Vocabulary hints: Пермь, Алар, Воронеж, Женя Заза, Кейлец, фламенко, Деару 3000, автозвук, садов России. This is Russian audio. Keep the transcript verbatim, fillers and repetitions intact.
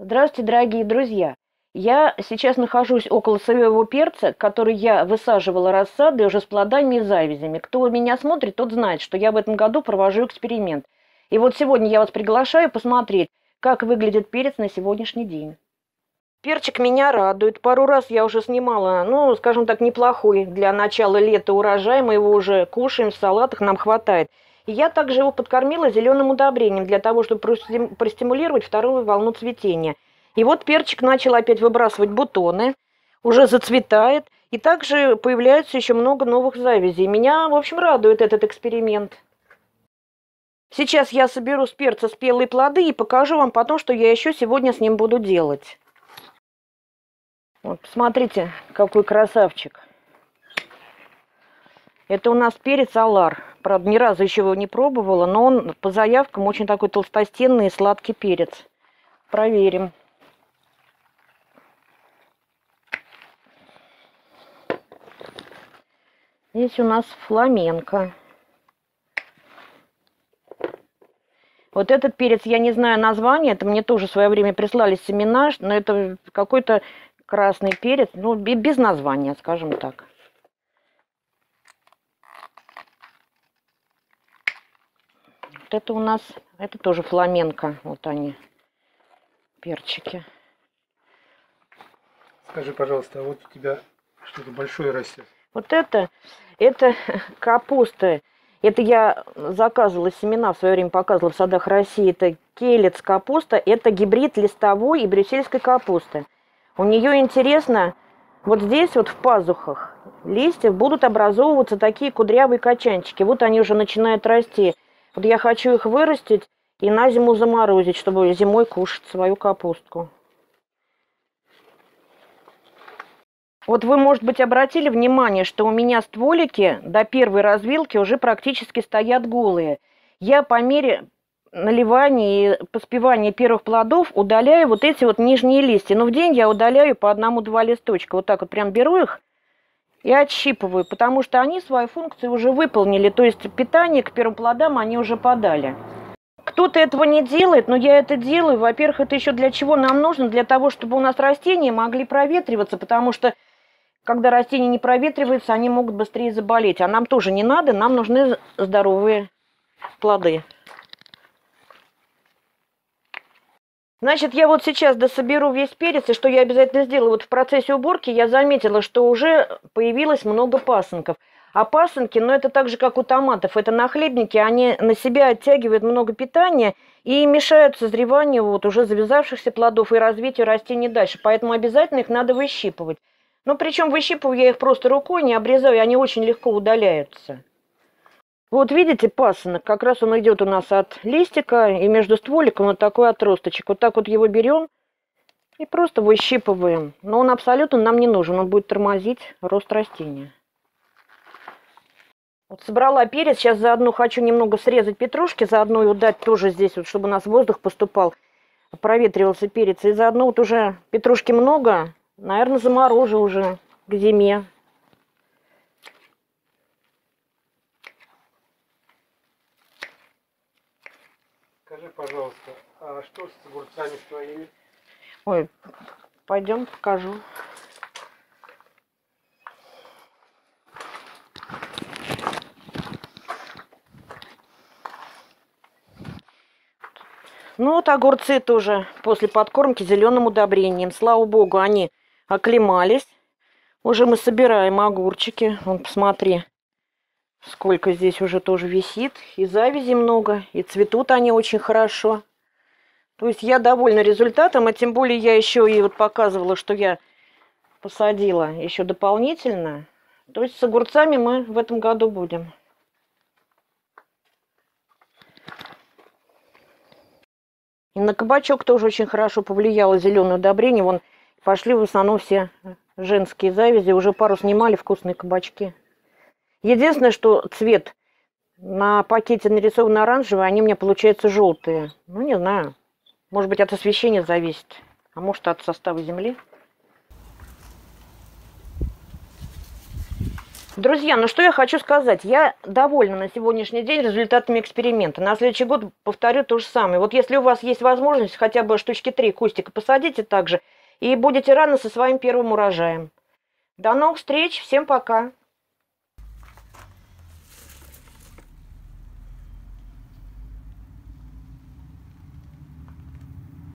Здравствуйте, дорогие друзья! Я сейчас нахожусь около соевого перца, который я высаживала рассадой уже с плодами и завязями. Кто меня смотрит, тот знает, что я в этом году провожу эксперимент. И вот сегодня я вас приглашаю посмотреть, как выглядит перец на сегодняшний день. Перчик меня радует. Пару раз я уже снимала, ну, скажем так, неплохой для начала лета урожай. Мы его уже кушаем в салатах, нам хватает. И я также его подкормила зеленым удобрением для того, чтобы простимулировать вторую волну цветения. И вот перчик начал опять выбрасывать бутоны, уже зацветает. И также появляется еще много новых завязей. Меня, в общем, радует этот эксперимент. Сейчас я соберу с перца спелые плоды и покажу вам потом, что я еще сегодня с ним буду делать. Вот, посмотрите, какой красавчик. Это у нас перец Алар. Правда, ни разу еще его не пробовала, но он по заявкам очень такой толстостенный и сладкий перец. Проверим. Здесь у нас фламенко. Вот этот перец, я не знаю название, это мне тоже в свое время прислали семена, но это какой-то красный перец, ну, без названия, скажем так. Вот это у нас, это тоже фламенко, вот они, перчики. Скажи, пожалуйста, а вот у тебя что-то большое растет? Вот это, это капуста. Это я заказывала семена, в свое время показывала в садах России. Это Кейлец капуста, это гибрид листовой и брюссельской капусты. У нее интересно, вот здесь вот в пазухах листьев будут образовываться такие кудрявые качанчики. Вот они уже начинают расти. Вот я хочу их вырастить и на зиму заморозить, чтобы зимой кушать свою капустку. Вот вы, может быть, обратили внимание, что у меня стволики до первой развилки уже практически стоят голые. Я по мере наливания и поспевания первых плодов удаляю вот эти вот нижние листья. Но в день я удаляю по одному-два листочка. Вот так вот прям беру их и отщипываю, потому что они свою функцию уже выполнили. То есть питание к первым плодам они уже подали. Кто-то этого не делает, но я это делаю. Во-первых, это еще для чего нам нужно? Для того, чтобы у нас растения могли проветриваться, потому что когда растения не проветриваются, они могут быстрее заболеть. А нам тоже не надо, нам нужны здоровые плоды. Значит, я вот сейчас дособеру весь перец, и что я обязательно сделаю? Вот в процессе уборки я заметила, что уже появилось много пасынков. А пасынки, ну это так же, как у томатов, это нахлебники, они на себя оттягивают много питания и мешают созреванию вот уже завязавшихся плодов и развитию растений дальше. Поэтому обязательно их надо выщипывать. Ну, причем выщипываю я их просто рукой, не обрезаю, они очень легко удаляются. Вот видите, пасынок, как раз он идет у нас от листика, и между стволиком вот такой отросточек. Вот так вот его берем и просто выщипываем. Но он абсолютно нам не нужен, он будет тормозить рост растения. Вот собрала перец, сейчас заодно хочу немного срезать петрушки, заодно его дать тоже здесь, вот, чтобы у нас воздух поступал, проветривался перец. И заодно вот уже петрушки много, наверное, заморожу уже к зиме. Скажи, пожалуйста, а что с огурцами твоими? Ой, пойдем покажу. Ну вот огурцы тоже после подкормки зеленым удобрением. Слава богу, они оклемались. Уже мы собираем огурчики. Вон, посмотри, сколько здесь уже тоже висит. И завязи много, и цветут они очень хорошо. То есть я довольна результатом, а тем более я еще и вот показывала, что я посадила еще дополнительно. То есть с огурцами мы в этом году будем. И на кабачок тоже очень хорошо повлияло зеленое удобрение. Вон пошли в основном все женские завязи. Уже пару снимали, вкусные кабачки. Единственное, что цвет на пакете нарисован оранжевый, они у меня получаются желтые. Ну, не знаю. Может быть, от освещения зависит. А может, от состава земли. Друзья, ну что я хочу сказать. Я довольна на сегодняшний день результатами эксперимента. На следующий год повторю то же самое. Вот если у вас есть возможность, хотя бы штучки три кустика посадите также, и будете рано со своим первым урожаем. До новых встреч. Всем пока.